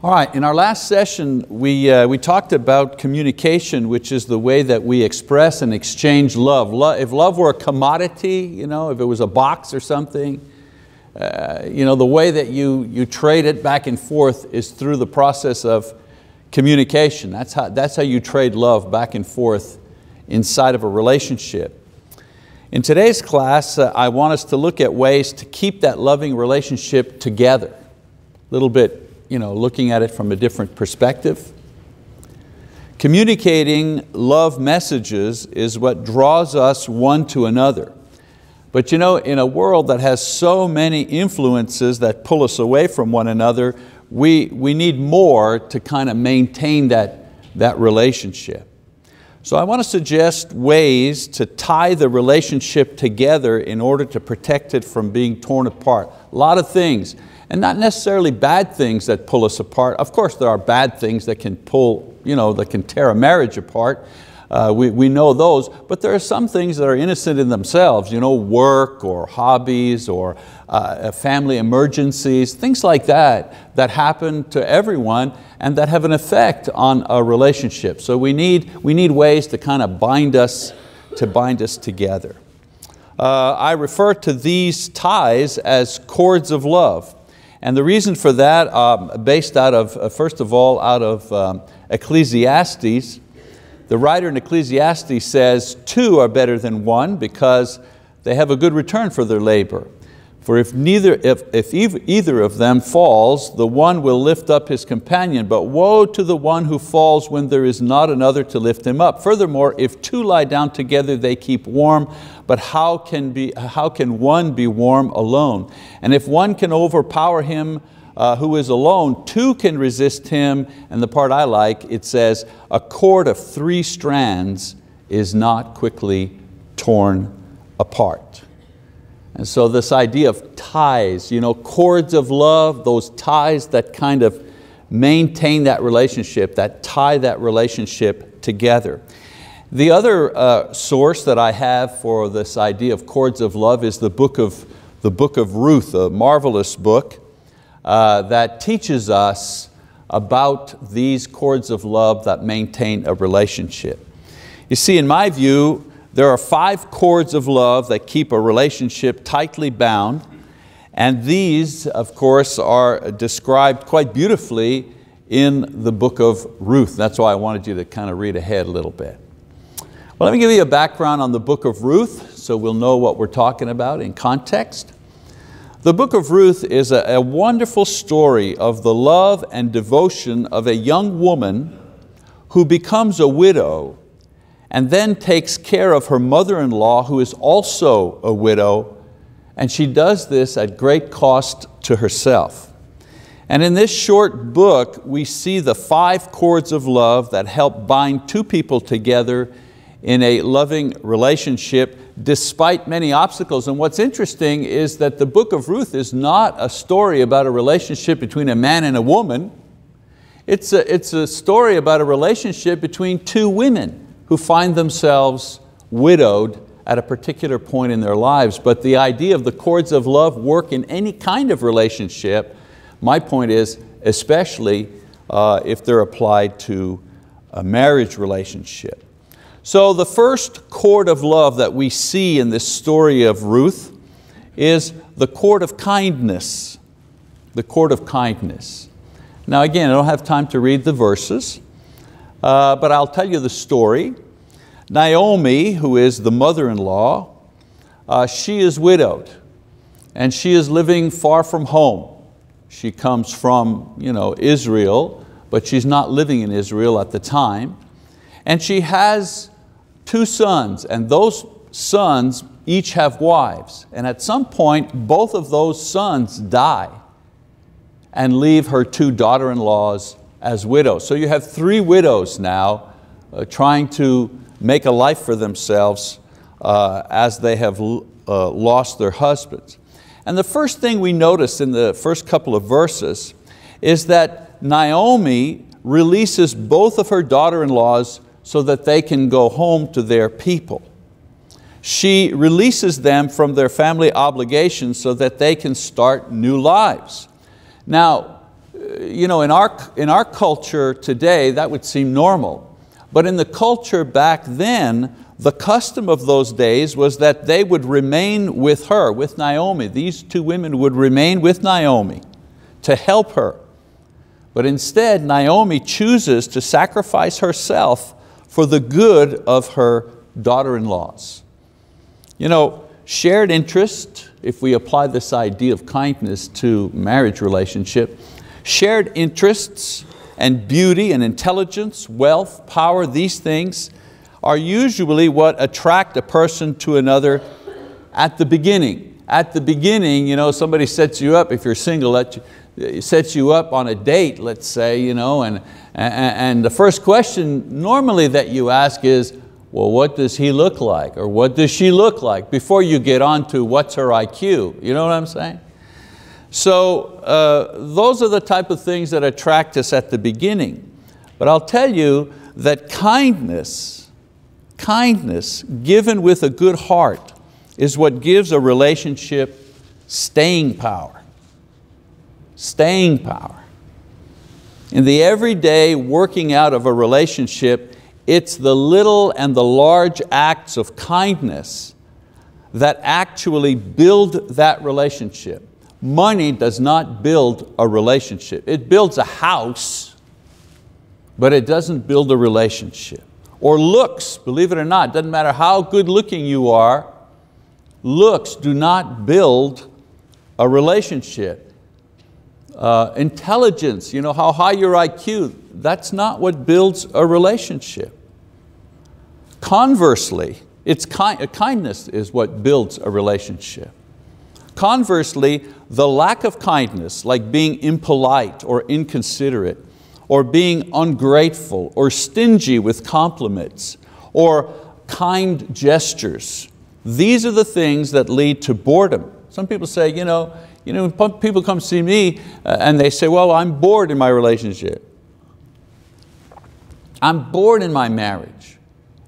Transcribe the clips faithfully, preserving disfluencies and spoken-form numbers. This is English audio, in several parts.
All right, in our last session, we, uh, we talked about communication, which is the way that we express and exchange love. love. If love were a commodity, you know, if it was a box or something, uh, you know, the way that you, you trade it back and forth is through the process of communication. That's how, that's how you trade love back and forth inside of a relationship. In today's class, uh, I want us to look at ways to keep that loving relationship together, a little bit you know, looking at it from a different perspective. Communicating love messages is what draws us one to another. But you know, in a world that has so many influences that pull us away from one another, we, we need more to kind of maintain that, that relationship. So I want to suggest ways to tie the relationship together in order to protect it from being torn apart. A lot of things. And not necessarily bad things that pull us apart. Of course, there are bad things that can pull, you know, that can tear a marriage apart. Uh, we, we know those, but there are some things that are innocent in themselves, you know, work or hobbies or uh, family emergencies, things like that, that happen to everyone and that have an effect on a relationship. So we need, we need ways to kind of bind us, to bind us together. Uh, I refer to these ties as cords of love. And the reason for that, um, based out of, uh, first of all, out of um, Ecclesiastes, the writer in Ecclesiastes says, two are better than one because they have a good return for their labor. For if, neither, if, if either of them falls, the one will lift up his companion, but woe to the one who falls when there is not another to lift him up. Furthermore, if two lie down together, they keep warm, but how can, be, how can one be warm alone? And if one can overpower him uh, who is alone, two can resist him. And the part I like, it says, a cord of three strands is not quickly torn apart. And so this idea of ties, you know, cords of love, those ties that kind of maintain that relationship, that tie that relationship together. The other uh, source that I have for this idea of cords of love is the book of, the book of Ruth, a marvelous book uh, that teaches us about these cords of love that maintain a relationship. You see, in my view, there are five cords of love that keep a relationship tightly bound, and these, of course, are described quite beautifully in the book of Ruth. That's why I wanted you to kind of read ahead a little bit. Well, let me give you a background on the book of Ruth so we'll know what we're talking about in context. The book of Ruth is a, a wonderful story of the love and devotion of a young woman who becomes a widow and then takes care of her mother-in-law, who is also a widow, and she does this at great cost to herself. And in this short book, we see the five cords of love that help bind two people together in a loving relationship despite many obstacles. And what's interesting is that the book of Ruth is not a story about a relationship between a man and a woman. It's a, it's a story about a relationship between two women who find themselves widowed at a particular point in their lives. But the idea of the cords of love work in any kind of relationship. My point is, especially uh, if they're applied to a marriage relationship. So the first cord of love that we see in this story of Ruth is the cord of kindness, the cord of kindness. Now again, I don't have time to read the verses, Uh, but I'll tell you the story. Naomi, who is the mother-in-law, uh, she is widowed and she is living far from home. She comes from you know, Israel, but she's not living in Israel at the time. And she has two sons, and those sons each have wives. And at some point, both of those sons die and leave her two daughter-in-laws as widows. So you have three widows now uh, trying to make a life for themselves uh, as they have uh, lost their husbands. And the first thing we notice in the first couple of verses is that Naomi releases both of her daughter-in-laws so that they can go home to their people. She releases them from their family obligations so that they can start new lives. Now, you know, in our, in our culture today, that would seem normal. But in the culture back then, the custom of those days was that they would remain with her, with Naomi. These two women would remain with Naomi to help her. But instead, Naomi chooses to sacrifice herself for the good of her daughter-in-laws. You know, shared interest, if we apply this idea of kindness to marriage relationship, shared interests and beauty and intelligence, wealth, power, these things are usually what attract a person to another at the beginning. At the beginning, you know, somebody sets you up, if you're single, that sets you up on a date, let's say, you know, and, and, and the first question normally that you ask is, well, what does he look like? Or what does she look like? Before you get on to what's her I Q, you know what I'm saying? So uh, those are the type of things that attract us at the beginning. But I'll tell you that kindness, kindness given with a good heart is what gives a relationship staying power. Staying power. In the everyday working out of a relationship, it's the little and the large acts of kindness that actually build that relationship. Money does not build a relationship. It builds a house, but it doesn't build a relationship. Or looks, believe it or not, doesn't matter how good looking you are, looks do not build a relationship. Uh, intelligence, you know, how high your I Q, that's not what builds a relationship. Conversely, it's ki- kindness is what builds a relationship. Conversely, the lack of kindness, like being impolite or inconsiderate, or being ungrateful, or stingy with compliments, or kind gestures. These are the things that lead to boredom. Some people say, you know, you know, people come see me and they say, well, I'm bored in my relationship. I'm bored in my marriage.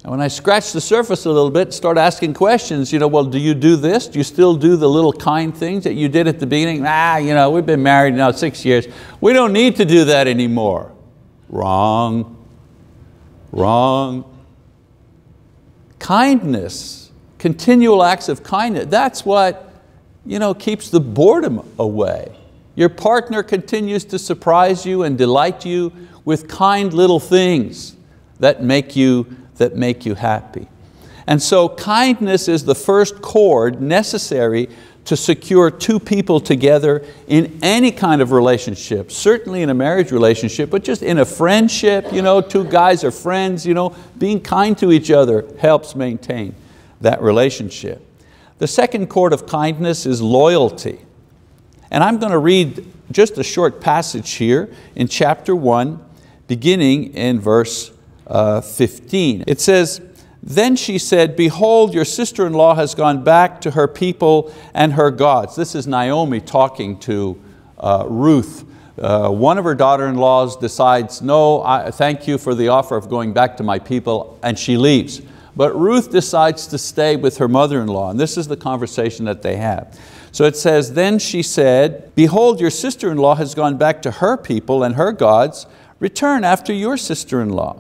And when I scratch the surface a little bit, start asking questions, you know, well, do you do this? Do you still do the little kind things that you did at the beginning? Ah, you know, we've been married now six years. We don't need to do that anymore. Wrong, wrong. Kindness, continual acts of kindness, that's what, you know, keeps the boredom away. Your partner continues to surprise you and delight you with kind little things that make you that make you happy. And so kindness is the first chord necessary to secure two people together in any kind of relationship, certainly in a marriage relationship, but just in a friendship, you know, two guys are friends, you know, being kind to each other helps maintain that relationship. The second chord of kindness is loyalty. And I'm going to read just a short passage here in chapter one, beginning in verse Uh, fifteen. It says, then she said, behold, your sister-in-law has gone back to her people and her gods. This is Naomi talking to uh, Ruth. Uh, one of her daughter-in-laws decides, no, I thank you for the offer of going back to my people, and she leaves. But Ruth decides to stay with her mother-in-law, and this is the conversation that they have. So it says, then she said, behold, your sister-in-law has gone back to her people and her gods. Return after your sister-in-law.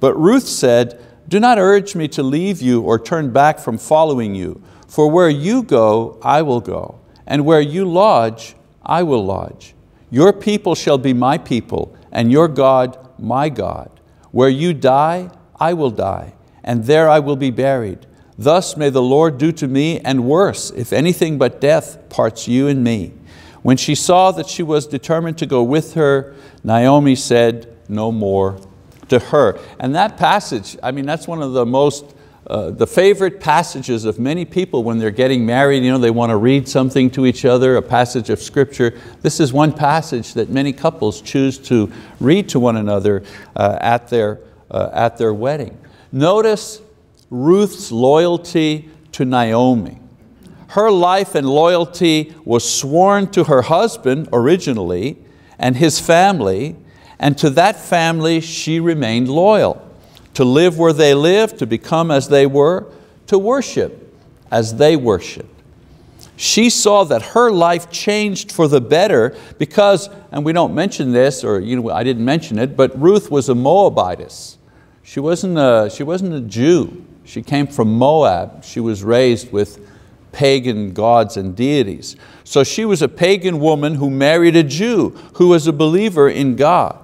But Ruth said, do not urge me to leave you or turn back from following you, for where you go, I will go, and where you lodge, I will lodge. Your people shall be my people, and your God, my God. Where you die, I will die, and there I will be buried. Thus may the Lord do to me, and worse, if anything but death parts you and me. When she saw that she was determined to go with her, Naomi said no more to her. And that passage, I mean, that's one of the most, uh, the favorite passages of many people when they're getting married, you know, they want to read something to each other, a passage of scripture. This is one passage that many couples choose to read to one another uh, at, their, uh, at their wedding. Notice Ruth's loyalty to Naomi. Her life and loyalty was sworn to her husband originally and his family, and to that family she remained loyal, to live where they lived, to become as they were, to worship as they worshiped. She saw that her life changed for the better because, and we don't mention this, or you know, I didn't mention it, but Ruth was a Moabitess. She wasn't a, she wasn't a Jew. She came from Moab. She was raised with pagan gods and deities. So she was a pagan woman who married a Jew who was a believer in God.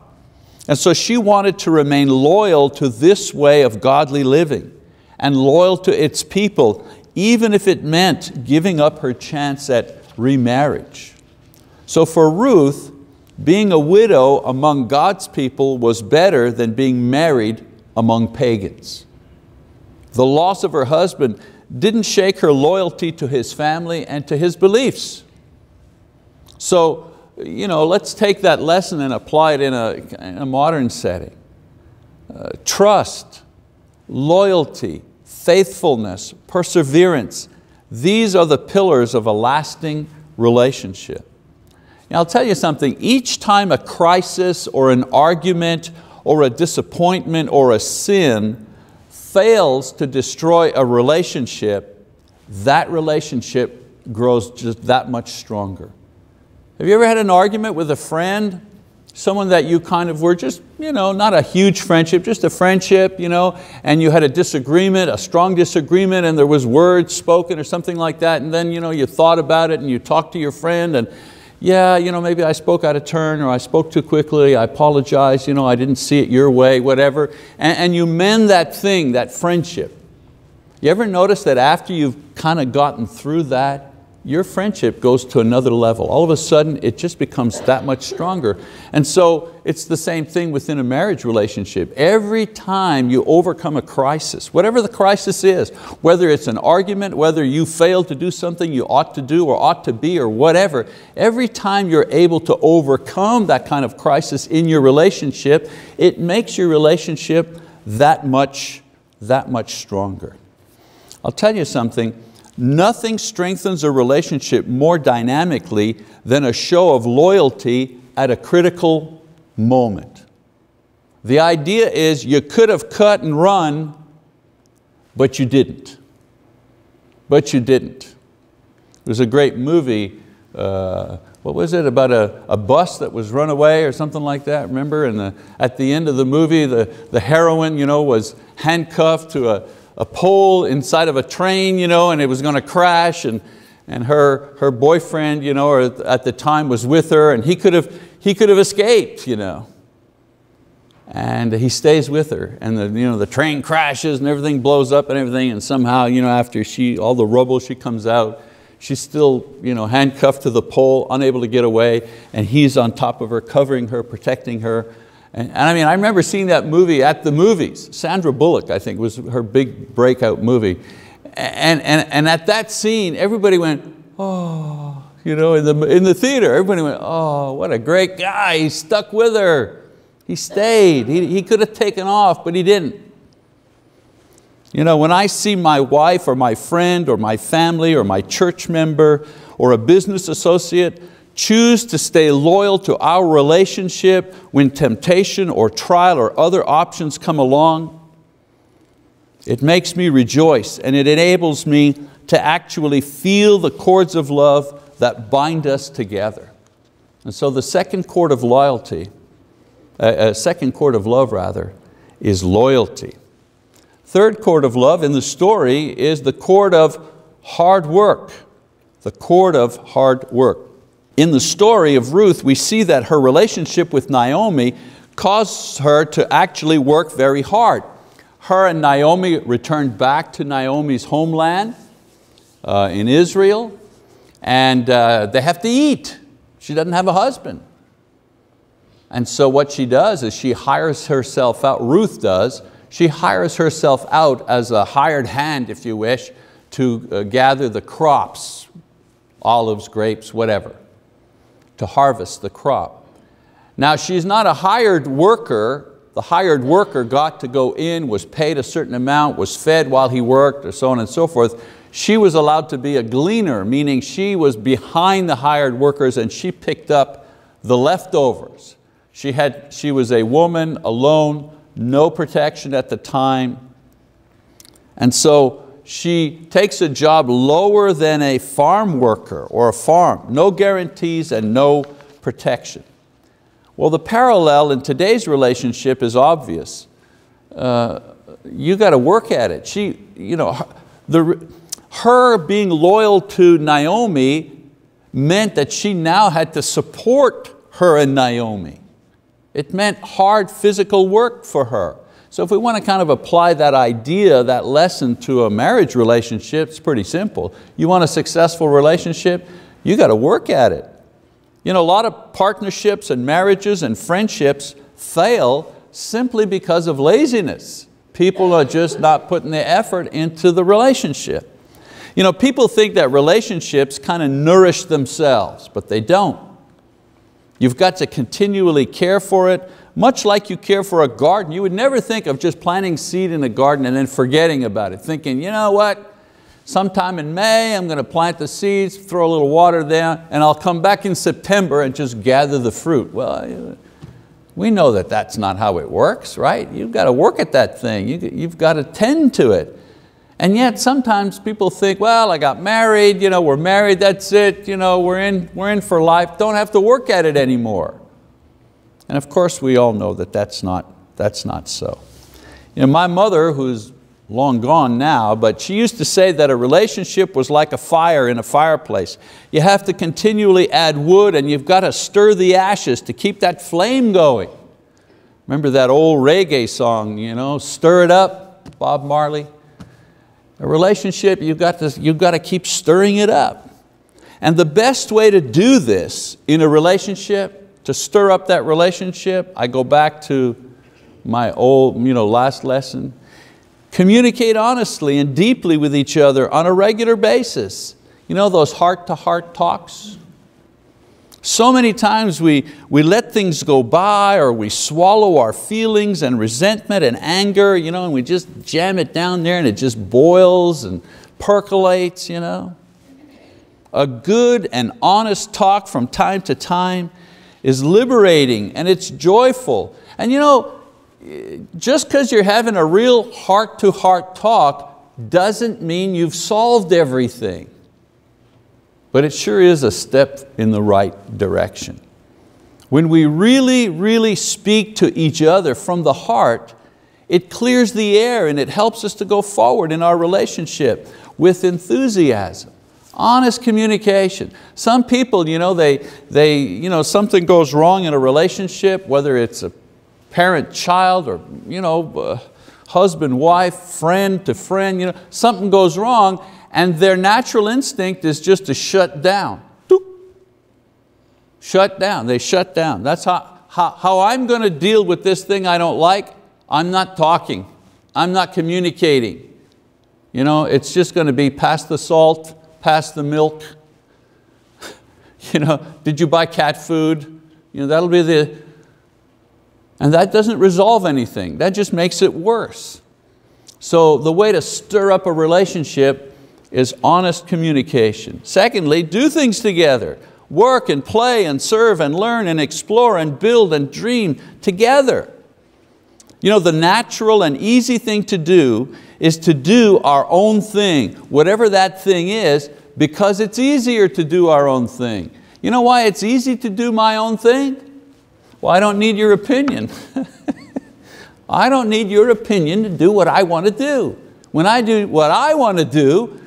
And so she wanted to remain loyal to this way of godly living and loyal to its people, even if it meant giving up her chance at remarriage. So for Ruth, being a widow among God's people was better than being married among pagans. The loss of her husband didn't shake her loyalty to his family and to his beliefs. So, you know, let's take that lesson and apply it in a, in a modern setting. Uh, trust, loyalty, faithfulness, perseverance. These are the pillars of a lasting relationship. Now, I'll tell you something, each time a crisis or an argument or a disappointment or a sin fails to destroy a relationship, that relationship grows just that much stronger. Have you ever had an argument with a friend, someone that you kind of were just, you know, not a huge friendship, just a friendship, you know, and you had a disagreement, a strong disagreement, and there was words spoken or something like that, and then you know, you thought about it and you talked to your friend and, yeah, you know, maybe I spoke out of turn or I spoke too quickly, I apologize, you know, I didn't see it your way, whatever, and, and you mend that thing, that friendship. You ever notice that after you've kind of gotten through that, your friendship goes to another level. All of a sudden, it just becomes that much stronger. And so it's the same thing within a marriage relationship. Every time you overcome a crisis, whatever the crisis is, whether it's an argument, whether you fail to do something you ought to do or ought to be or whatever, every time you're able to overcome that kind of crisis in your relationship, it makes your relationship that much, that much stronger. I'll tell you something. Nothing strengthens a relationship more dynamically than a show of loyalty at a critical moment. The idea is you could have cut and run, but you didn't. But you didn't. There's a great movie, uh, what was it, about a, a bus that was run away or something like that, remember? And the, at the end of the movie, the, the heroine you know, was handcuffed to a a pole inside of a train, you know, and it was going to crash, and, and her, her boyfriend you know, or at the time was with her, and he could have, he could have escaped. You know. And he stays with her, and the, you know, the train crashes and everything blows up and everything, and somehow you know, after she, all the rubble, she comes out, she's still you know, handcuffed to the pole, unable to get away, and he's on top of her, covering her, protecting her. And, and I mean, I remember seeing that movie at the movies. Sandra Bullock, I think, was her big breakout movie. And, and, and at that scene, everybody went, oh, you know, in the, in the theater, everybody went, oh, what a great guy, he stuck with her. He stayed, he, he could have taken off, but he didn't. You know, when I see my wife or my friend or my family or my church member or a business associate choose to stay loyal to our relationship when temptation or trial or other options come along, it makes me rejoice, and it enables me to actually feel the cords of love that bind us together. And so the second cord of loyalty, uh, uh, second cord of love rather, is loyalty. Third cord of love in the story is the cord of hard work, the cord of hard work. In the story of Ruth, we see that her relationship with Naomi caused her to actually work very hard. Her and Naomi returned back to Naomi's homeland uh, in Israel, and uh, they have to eat. She doesn't have a husband. And so what she does is she hires herself out, Ruth does, she hires herself out as a hired hand, if you wish, to uh, gather the crops, olives, grapes, whatever, to harvest the crop. Now she's not a hired worker. The hired worker got to go in, was paid a certain amount, was fed while he worked, or so on and so forth. She was allowed to be a gleaner, meaning she was behind the hired workers and she picked up the leftovers. She, had, she was a woman, alone, no protection at the time. And so she takes a job lower than a farm worker or a farm. No guarantees and no protection. Well, the parallel in today's relationship is obvious. Uh, you got to work at it. She, you know, the, her being loyal to Naomi meant that she now had to support her and Naomi. It meant hard physical work for her. So if we want to kind of apply that idea, that lesson to a marriage relationship, it's pretty simple. You want a successful relationship, you got to work at it. You know, a lot of partnerships and marriages and friendships fail simply because of laziness. People are just not putting the effort into the relationship. You know, people think that relationships kind of nourish themselves, but they don't. You've got to continually care for it, much like you care for a garden. You would never think of just planting seed in a garden and then forgetting about it, thinking, you know what, sometime in May I'm going to plant the seeds, throw a little water down, and I'll come back in September and just gather the fruit. Well, we know that that's not how it works, right? You've got to work at that thing. You've got to tend to it. And yet sometimes people think, well, I got married, you know, we're married, that's it, you know, we're, in, we're in for life, don't have to work at it anymore. And of course we all know that that's not, that's not so. You know, my mother, who's long gone now, but she used to say that a relationship was like a fire in a fireplace. You have to continually add wood and you've got to stir the ashes to keep that flame going. Remember that old reggae song, you know, Stir It Up, Bob Marley. A relationship, you've got to, you've got to keep stirring it up. And the best way to do this in a relationship, to stir up that relationship, I go back to my old, you know, last lesson. Communicate honestly and deeply with each other on a regular basis. You know, those heart-to-heart talks. So many times we, we let things go by, or we swallow our feelings and resentment and anger, you know, and we just jam it down there and it just boils and percolates. You know. A good and honest talk from time to time is liberating and it's joyful. And you know, just because you're having a real heart-to-heart talk doesn't mean you've solved everything. But it sure is a step in the right direction. When we really, really speak to each other from the heart, it clears the air and it helps us to go forward in our relationship with enthusiasm. Honest communication. Some people, you know, they, they, you know, something goes wrong in a relationship, whether it's a parent-child or, you know, uh, husband-wife, friend-to-friend, you know, something goes wrong, and their natural instinct is just to shut down. Doop. Shut down, they shut down. That's how, how, how I'm going to deal with this thing I don't like. I'm not talking, I'm not communicating. You know, it's just going to be pass the salt, pass the milk. You know, did you buy cat food? You know, that'll be the, and that doesn't resolve anything. That just makes it worse. So the way to stir up a relationship is honest communication. Secondly, do things together. Work and play and serve and learn and explore and build and dream together. You know, the natural and easy thing to do is to do our own thing, whatever that thing is, because it's easier to do our own thing. You know why it's easy to do my own thing? Well, I don't need your opinion. I don't need your opinion to do what I want to do. When I do what I want to do,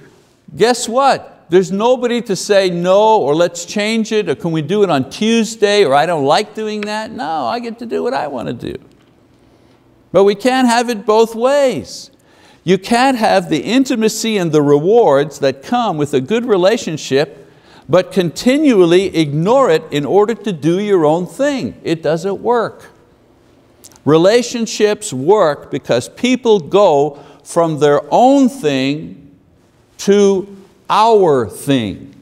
guess what? There's nobody to say no, or let's change it, or can we do it on Tuesday, or I don't like doing that. No, I get to do what I want to do. But we can't have it both ways. You can't have the intimacy and the rewards that come with a good relationship, but continually ignore it in order to do your own thing. It doesn't work. Relationships work because people go from their own thing to our thing.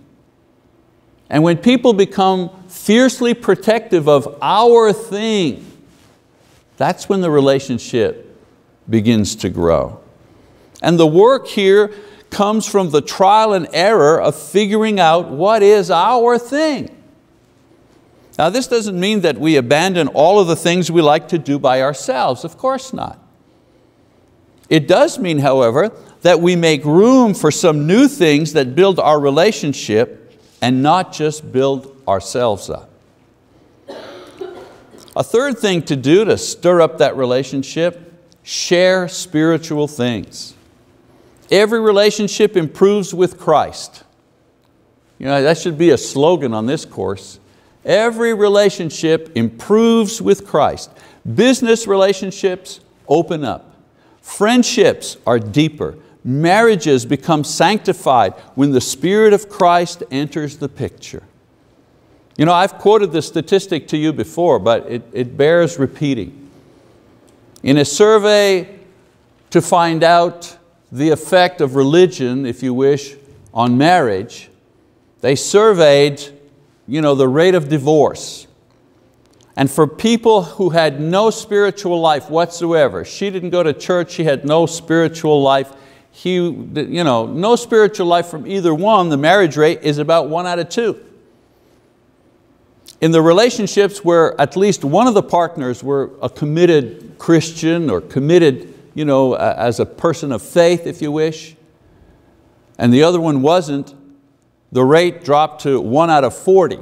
And when people become fiercely protective of our thing, that's when the relationship begins to grow. And the work here comes from the trial and error of figuring out what is our thing. Now, this doesn't mean that we abandon all of the things we like to do by ourselves. Of course not. It does mean, however, that we make room for some new things that build our relationship and not just build ourselves up. A third thing to do to stir up that relationship, share spiritual things. Every relationship improves with Christ. You know, that should be a slogan on this course. Every relationship improves with Christ. Business relationships open up. Friendships are deeper. Marriages become sanctified when the Spirit of Christ enters the picture. You know, I've quoted this statistic to you before, but it, it bears repeating. In a survey to find out the effect of religion, if you wish, on marriage, they surveyed, you know, the rate of divorce. And for people who had no spiritual life whatsoever, she didn't go to church, she had no spiritual life, he, you know, no spiritual life from either one, the marriage rate is about one out of two. In the relationships where at least one of the partners were a committed Christian or committed, you know, as a person of faith, if you wish, and the other one wasn't, the rate dropped to one out of forty.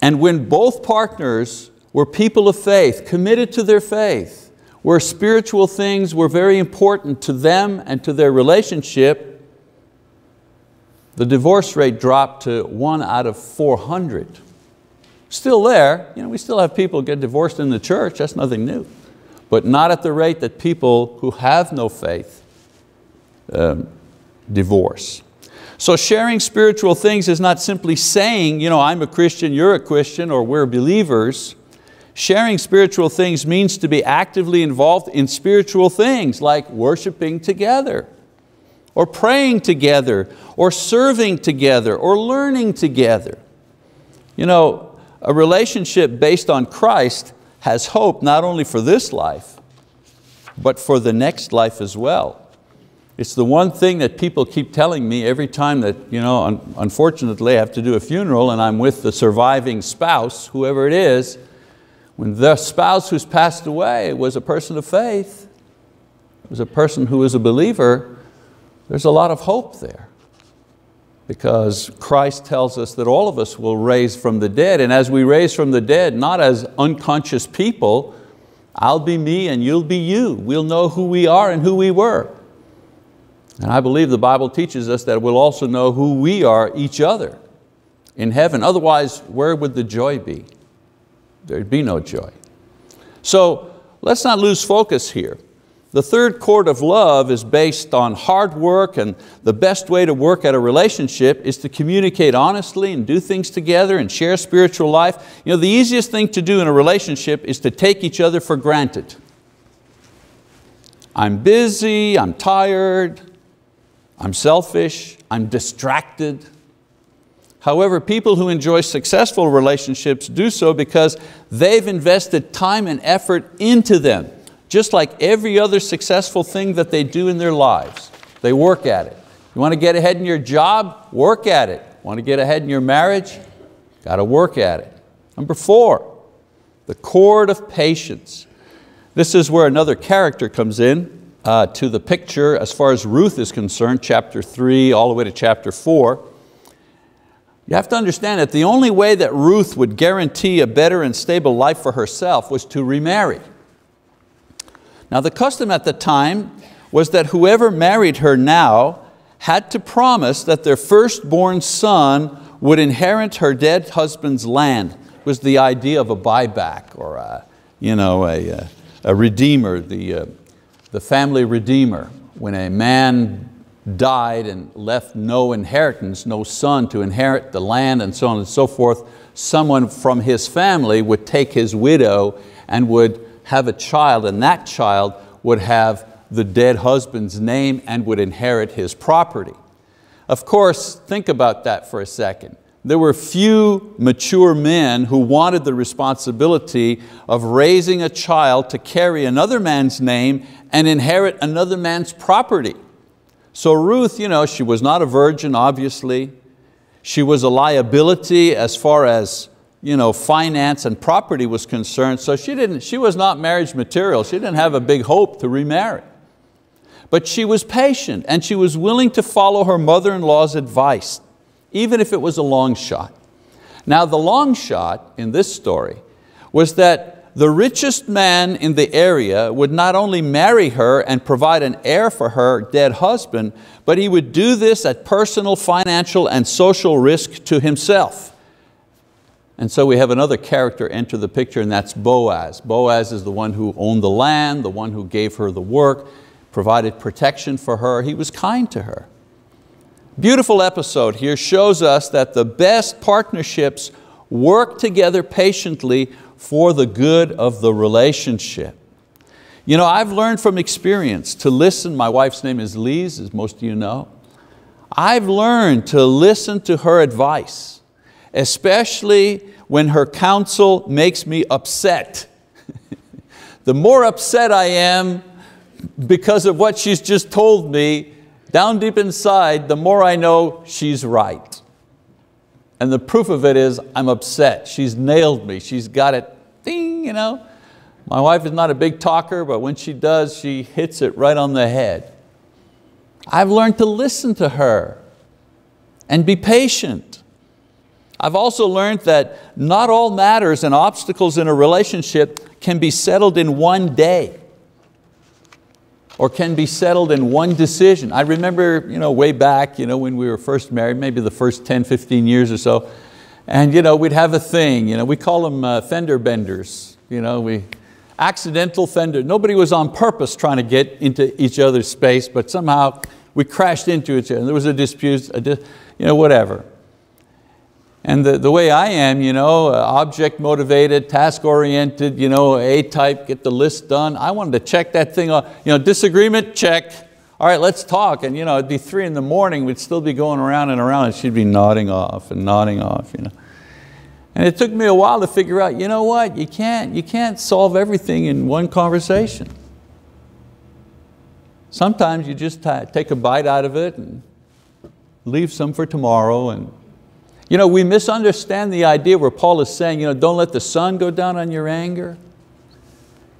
And when both partners were people of faith, committed to their faith, where spiritual things were very important to them and to their relationship, the divorce rate dropped to one out of four hundred. Still there, you know, we still have people get divorced in the church, that's nothing new, but not at the rate that people who have no faith um, divorce. So sharing spiritual things is not simply saying, you know, I'm a Christian, you're a Christian, or we're believers. Sharing spiritual things means to be actively involved in spiritual things like worshiping together, or praying together, or serving together, or learning together. You know, a relationship based on Christ has hope not only for this life, but for the next life as well. It's the one thing that people keep telling me every time that, you know, un unfortunately I have to do a funeral and I'm with the surviving spouse, whoever it is, when the spouse who's passed away was a person of faith, was a person who is a believer, there's a lot of hope there. Because Christ tells us that all of us will raise from the dead, and as we raise from the dead, not as unconscious people, I'll be me and you'll be you. We'll know who we are and who we were. And I believe the Bible teaches us that we'll also know who we are each other in heaven. Otherwise, where would the joy be? There'd be no joy. So let's not lose focus here. The third chord of love is based on hard work, and the best way to work at a relationship is to communicate honestly and do things together and share spiritual life. You know, the easiest thing to do in a relationship is to take each other for granted. I'm busy, I'm tired, I'm selfish, I'm distracted. However, people who enjoy successful relationships do so because they've invested time and effort into them, just like every other successful thing that they do in their lives. They work at it. You want to get ahead in your job? Work at it. Want to get ahead in your marriage? Got to work at it. Number four, the chord of patience. This is where another character comes in. Uh, to the picture as far as Ruth is concerned, chapter three all the way to chapter four. You have to understand that the only way that Ruth would guarantee a better and stable life for herself was to remarry. Now the custom at the time was that whoever married her now had to promise that their firstborn son would inherit her dead husband's land. It was the idea of a buyback or a, you know, a, a redeemer, the uh, the family redeemer. When a man died and left no inheritance, no son to inherit the land and so on and so forth, someone from his family would take his widow and would have a child, and that child would have the dead husband's name and would inherit his property. Of course, think about that for a second. There were few mature men who wanted the responsibility of raising a child to carry another man's name and inherit another man's property. So Ruth, you know, she was not a virgin, obviously. She was a liability as far as, you know, finance and property was concerned. So she didn't, she was not marriage material. She didn't have a big hope to remarry. But she was patient and she was willing to follow her mother-in-law's advice, even if it was a long shot. Now the long shot in this story was that the richest man in the area would not only marry her and provide an heir for her dead husband, but he would do this at personal, financial, and social risk to himself. And so we have another character enter the picture, and that's Boaz. Boaz is the one who owned the land, the one who gave her the work, provided protection for her. He was kind to her. Beautiful episode here shows us that the best partnerships work together patiently for the good of the relationship. You know, I've learned from experience to listen. My wife's name is Lise, as most of you know. I've learned to listen to her advice, especially when her counsel makes me upset. The more upset I am because of what she's just told me, down deep inside, the more I know she's right. And the proof of it is I'm upset. She's nailed me. She's got it, ding, you know. My wife is not a big talker, but when she does, she hits it right on the head. I've learned to listen to her and be patient. I've also learned that not all matters and obstacles in a relationship can be settled in one day or can be settled in one decision. I remember you know, way back you know, when we were first married, maybe the first ten, fifteen years or so, and you know, we'd have a thing. You know, we call them uh, fender benders. You know, we, accidental fender. Nobody was on purpose trying to get into each other's space, but somehow we crashed into each other. There was a dispute, a dis you know, whatever. And the, the way I am, you know, object motivated, task oriented, you know, A-type, get the list done. I wanted to check that thing off. You know, disagreement, check. All right, let's talk. And you know, it'd be three in the morning, we'd still be going around and around and she'd be nodding off and nodding off, you know. And it took me a while to figure out, you know what, you can't, you can't solve everything in one conversation. Sometimes you just take a bite out of it and leave some for tomorrow. And you know, we misunderstand the idea where Paul is saying, you know, don't let the sun go down on your anger.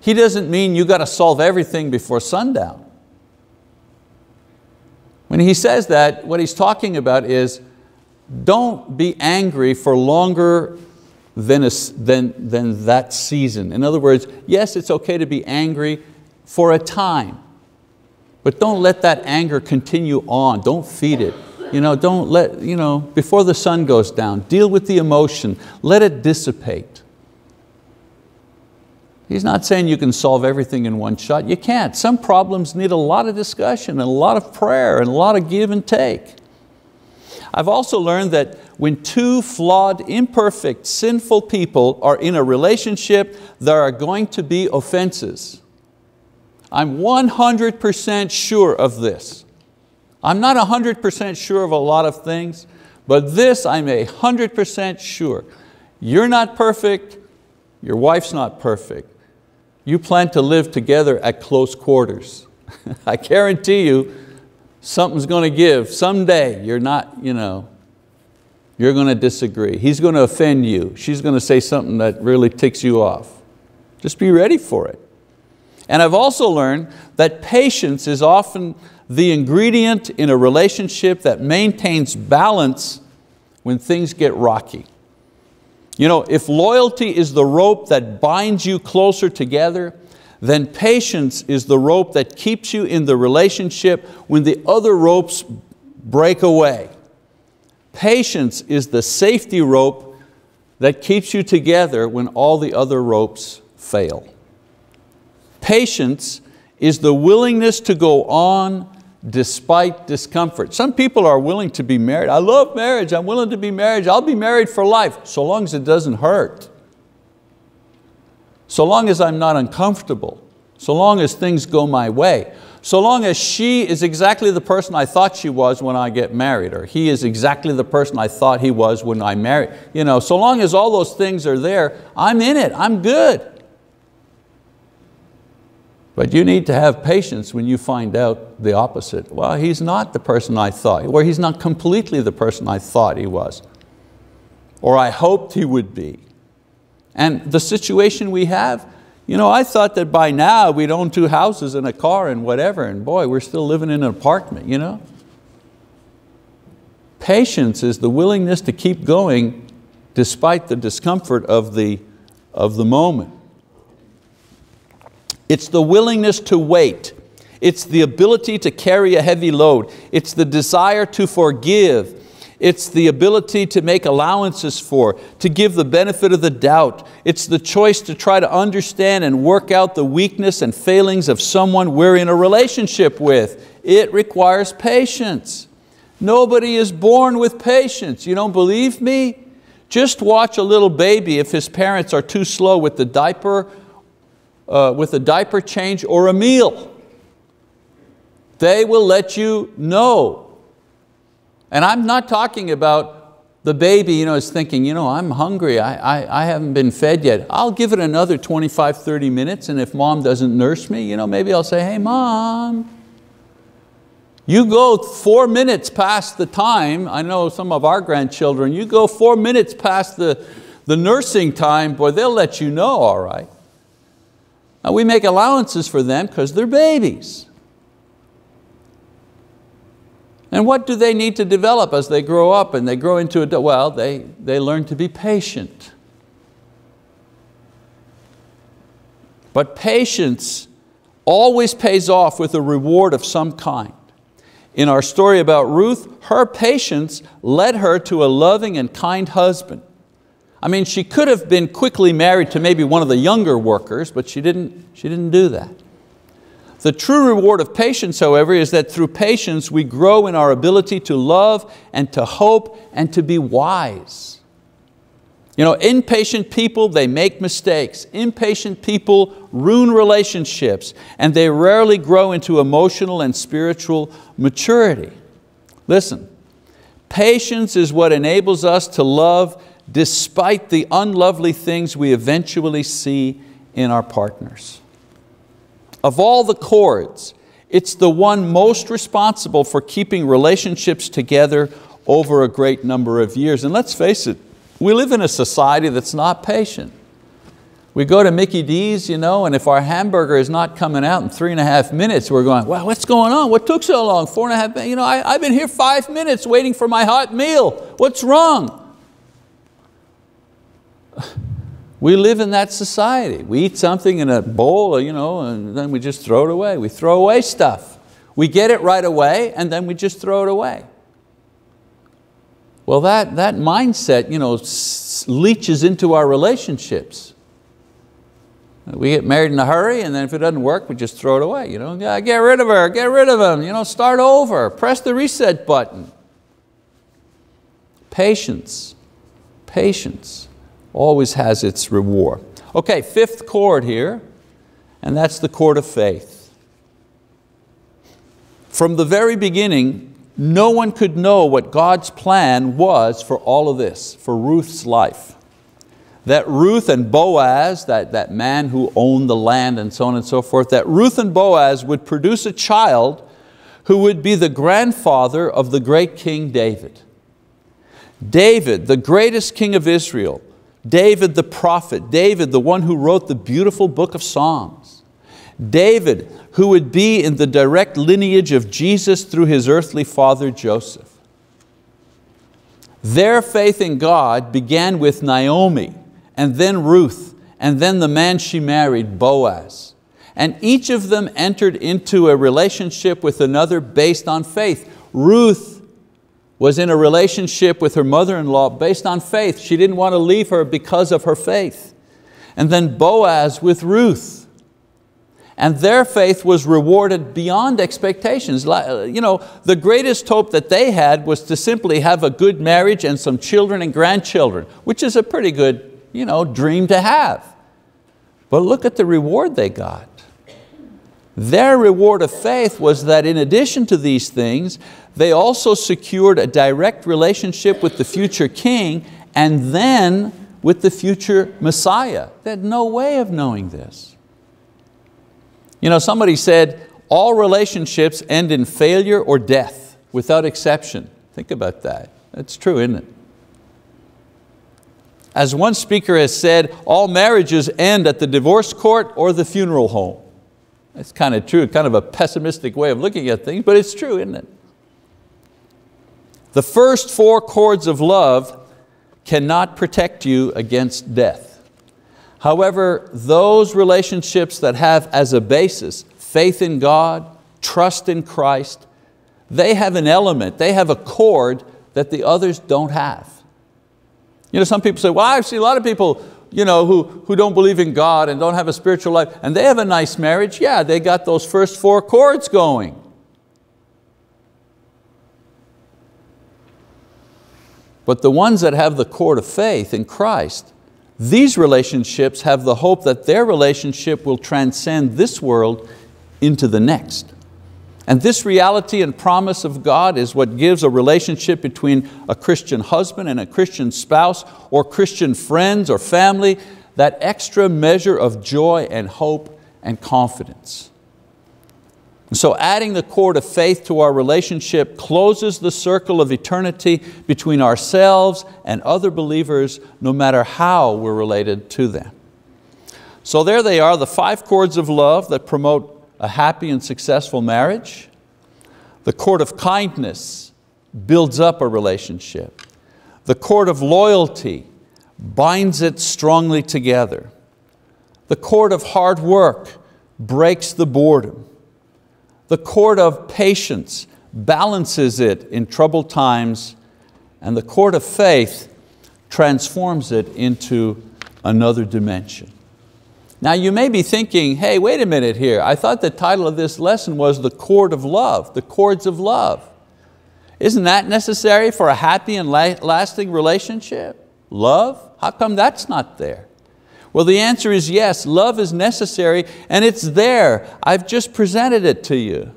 He doesn't mean you got to solve everything before sundown. When he says that, what he's talking about is don't be angry for longer than, a, than, than that season. In other words, yes, it's okay to be angry for a time, but don't let that anger continue on. Don't feed it. You know, don't let, you know, before the sun goes down, deal with the emotion, let it dissipate. He's not saying you can solve everything in one shot. You can't. Some problems need a lot of discussion and a lot of prayer and a lot of give and take. I've also learned that when two flawed, imperfect, sinful people are in a relationship, there are going to be offenses. I'm one hundred percent sure of this. I'm not one hundred percent sure of a lot of things, but this I'm one hundred percent sure. You're not perfect, your wife's not perfect. You plan to live together at close quarters. I guarantee you something's going to give. Someday you're not, you know, you're going to disagree. He's going to offend you. She's going to say something that really ticks you off. Just be ready for it. And I've also learned that patience is often the ingredient in a relationship that maintains balance when things get rocky. You know, if loyalty is the rope that binds you closer together, then patience is the rope that keeps you in the relationship when the other ropes break away. Patience is the safety rope that keeps you together when all the other ropes fail. Patience is the willingness to go on despite discomfort. Some people are willing to be married. I love marriage, I'm willing to be married, I'll be married for life, so long as it doesn't hurt. So long as I'm not uncomfortable, so long as things go my way, so long as she is exactly the person I thought she was when I get married, or he is exactly the person I thought he was when I married. You know, so long as all those things are there, I'm in it, I'm good. But you need to have patience when you find out the opposite. Well, he's not the person I thought, or he's not completely the person I thought he was, or I hoped he would be. And the situation we have You know, I thought that by now we'd own two houses and a car and whatever, and boy, we're still living in an apartment, you know? Patience is the willingness to keep going despite the discomfort of the, of the moment. It's the willingness to wait. It's the ability to carry a heavy load. It's the desire to forgive. It's the ability to make allowances for, to give the benefit of the doubt. It's the choice to try to understand and work out the weakness and failings of someone we're in a relationship with. It requires patience. Nobody is born with patience. You don't believe me? Just watch a little baby if his parents are too slow with the diaper, uh, with a diaper change or a meal. They will let you know. And I'm not talking about the baby, you know, is thinking, you know, I'm hungry, I, I, I haven't been fed yet. I'll give it another twenty-five, thirty minutes, and if mom doesn't nurse me, you know, maybe I'll say, hey, mom. You go four minutes past the time, I know some of our grandchildren, you go four minutes past the, the nursing time, boy, they'll let you know, all right. Now, we make allowances for them because they're babies. And what do they need to develop as they grow up and they grow into adult? Well, they, they learn to be patient. But patience always pays off with a reward of some kind. In our story about Ruth, her patience led her to a loving and kind husband. I mean, she could have been quickly married to maybe one of the younger workers, but she didn't, she didn't do that. The true reward of patience, however, is that through patience we grow in our ability to love and to hope and to be wise. You know, impatient people, they make mistakes. Impatient people ruin relationships, and they rarely grow into emotional and spiritual maturity. Listen, patience is what enables us to love despite the unlovely things we eventually see in our partners. Of all the cords, it's the one most responsible for keeping relationships together over a great number of years. And let's face it, we live in a society that's not patient. We go to Mickey D's, you know, and if our hamburger is not coming out in three and a half minutes, we're going, wow, what's going on? What took so long? Four and a half minutes, you know, I, I've been here five minutes waiting for my hot meal. What's wrong? We live in that society. We eat something in a bowl, you know, and then we just throw it away. We throw away stuff. We get it right away and then we just throw it away. Well, that, that mindset, you know, leaches into our relationships. We get married in a hurry, and then if it doesn't work, we just throw it away. You know, get rid of her, get rid of him, you know, start over, press the reset button. Patience, patience. Always has its reward. Okay, fifth chord here, and that's the chord of faith. From the very beginning, no one could know what God's plan was for all of this, for Ruth's life. That Ruth and Boaz, that, that man who owned the land and so on and so forth, that Ruth and Boaz would produce a child who would be the grandfather of the great King David. David, the greatest king of Israel, David the prophet, David the one who wrote the beautiful book of Psalms, David who would be in the direct lineage of Jesus through his earthly father Joseph. Their faith in God began with Naomi and then Ruth and then the man she married, Boaz. And each of them entered into a relationship with another based on faith. Ruth was in a relationship with her mother-in-law based on faith. She didn't want to leave her because of her faith. And then Boaz with Ruth. And their faith was rewarded beyond expectations. You know, the greatest hope that they had was to simply have a good marriage and some children and grandchildren, which is a pretty good, you know, dream to have. But look at the reward they got. Their reward of faith was that in addition to these things, they also secured a direct relationship with the future king and then with the future Messiah. They had no way of knowing this. You know, somebody said, all relationships end in failure or death without exception. Think about that. That's true, isn't it? As one speaker has said, all marriages end at the divorce court or the funeral home. That's kind of true, kind of a pessimistic way of looking at things, but it's true, isn't it? The first four cords of love cannot protect you against death. However, those relationships that have as a basis faith in God, trust in Christ, they have an element, they have a cord that the others don't have. You know, some people say, well, I've seen a lot of people you know, who, who don't believe in God and don't have a spiritual life, and they have a nice marriage. Yeah, they got those first four cords going. But the ones that have the cord of faith in Christ, these relationships have the hope that their relationship will transcend this world into the next. And this reality and promise of God is what gives a relationship between a Christian husband and a Christian spouse or Christian friends or family that extra measure of joy and hope and confidence. And so adding the cord of faith to our relationship closes the circle of eternity between ourselves and other believers, no matter how we're related to them. So there they are, the five cords of love that promote a happy and successful marriage. The cord of kindness builds up a relationship. The cord of loyalty binds it strongly together. The cord of hard work breaks the boredom. The cord of patience balances it in troubled times, and the cord of faith transforms it into another dimension. Now you may be thinking, hey, wait a minute here. I thought the title of this lesson was the cord of love, the cords of love. Isn't that necessary for a happy and la- lasting relationship? Love? How come that's not there? Well, the answer is yes, love is necessary and it's there. I've just presented it to you.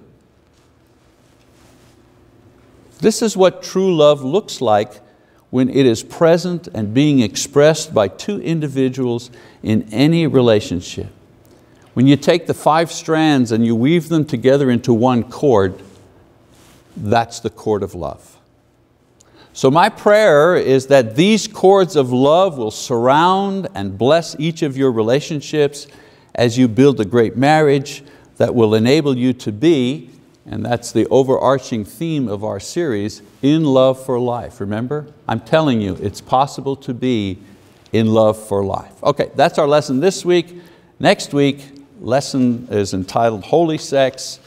This is what true love looks like when it is present and being expressed by two individuals in any relationship. When you take the five strands and you weave them together into one cord, that's the cord of love. So my prayer is that these cords of love will surround and bless each of your relationships as you build a great marriage that will enable you to be, and that's the overarching theme of our series, in love for life, remember? I'm telling you, it's possible to be in love for life. Okay, that's our lesson this week. Next week, lesson is entitled Holy Sex,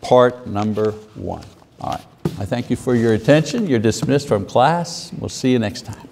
part number one. All right, I thank you for your attention. You're dismissed from class. We'll see you next time.